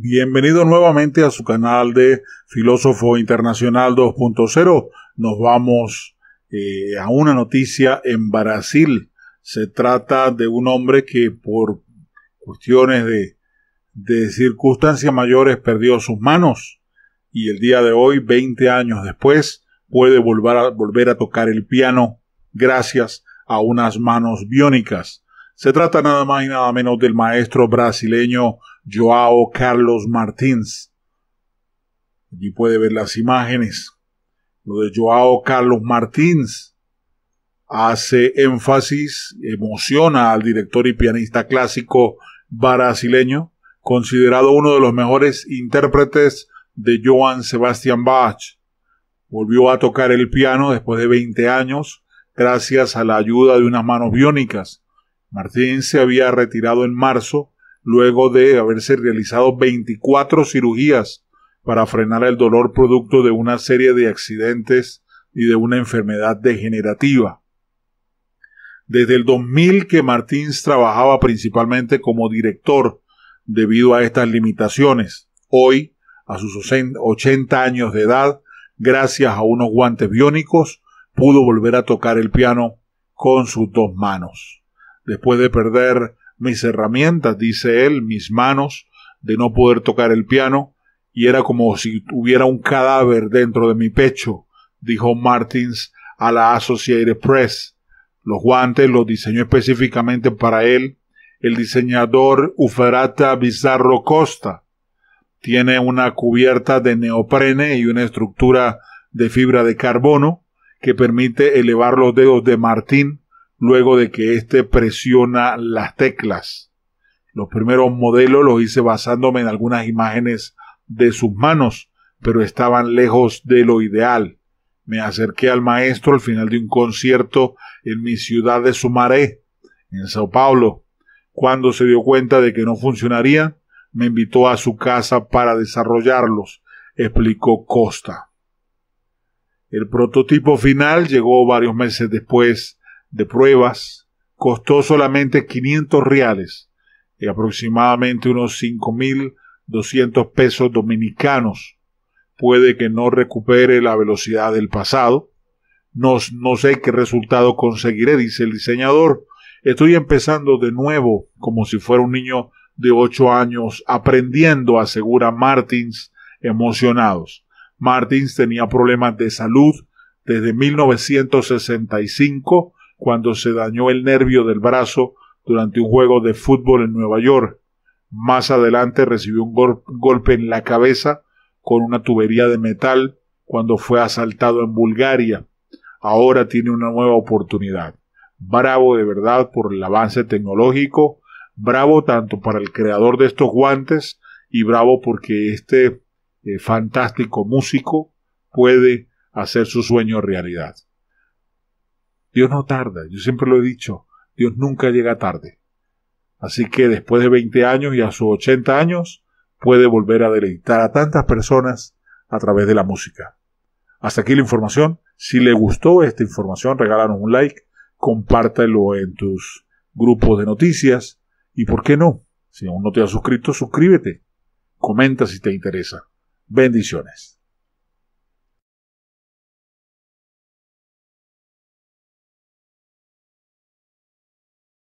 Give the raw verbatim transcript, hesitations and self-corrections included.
Bienvenido nuevamente a su canal de Filósofo Internacional dos punto cero. Nos vamos eh, a una noticia en Brasil. Se trata de un hombre que por cuestiones de, de circunstancias mayores perdió sus manos y el día de hoy, veinte años después, puede volver a, volver a tocar el piano gracias a unas manos biónicas. Se trata nada más y nada menos del maestro brasileño Joao Carlos Martins. Allí puede ver las imágenes. Lo de Joao Carlos Martins hace énfasis, emociona al director y pianista clásico brasileño, considerado uno de los mejores intérpretes de Johann Sebastian Bach. Volvió a tocar el piano después de veinte años gracias a la ayuda de unas manos biónicas. Martins se había retirado en marzo luego de haberse realizado veinticuatro cirugías para frenar el dolor producto de una serie de accidentes y de una enfermedad degenerativa. Desde el dos mil que Martins trabajaba principalmente como director debido a estas limitaciones. Hoy, a sus ochenta años de edad, gracias a unos guantes biónicos, pudo volver a tocar el piano con sus dos manos. Después de perder mis herramientas, dice él, mis manos, de no poder tocar el piano, y era como si tuviera un cadáver dentro de mi pecho, dijo Martins a la Associated Press. Los guantes los diseñó específicamente para él el diseñador Uferata Bizarro Costa. Tiene una cubierta de neoprene y una estructura de fibra de carbono que permite elevar los dedos de Martín luego de que éste presiona las teclas. Los primeros modelos los hice basándome en algunas imágenes de sus manos, pero estaban lejos de lo ideal. Me acerqué al maestro al final de un concierto en mi ciudad de Sumaré, en Sao Paulo. Cuando se dio cuenta de que no funcionaría, me invitó a su casa para desarrollarlos, explicó Costa. El prototipo final llegó varios meses después de pruebas, costó solamente quinientos reales y aproximadamente unos cinco mil doscientos pesos dominicanos. Puede que no recupere la velocidad del pasado. No, no sé qué resultado conseguiré, dice el diseñador. Estoy empezando de nuevo, como si fuera un niño de ocho años aprendiendo, asegura Martins, emocionados. Martins tenía problemas de salud desde mil novecientos sesenta y cinco, cuando se dañó el nervio del brazo durante un juego de fútbol en Nueva York. Más adelante recibió un gol- golpe en la cabeza con una tubería de metal cuando fue asaltado en Bulgaria. Ahora tiene una nueva oportunidad. Bravo de verdad por el avance tecnológico, bravo tanto para el creador de estos guantes y bravo porque este eh, fantástico músico puede hacer su sueño realidad. Dios no tarda, yo siempre lo he dicho, Dios nunca llega tarde. Así que después de veinte años y a sus ochenta años, puede volver a deleitar a tantas personas a través de la música. Hasta aquí la información. Si le gustó esta información, regálanos un like, compártelo en tus grupos de noticias y, ¿por qué no? Si aún no te has suscrito, suscríbete. Comenta si te interesa. Bendiciones.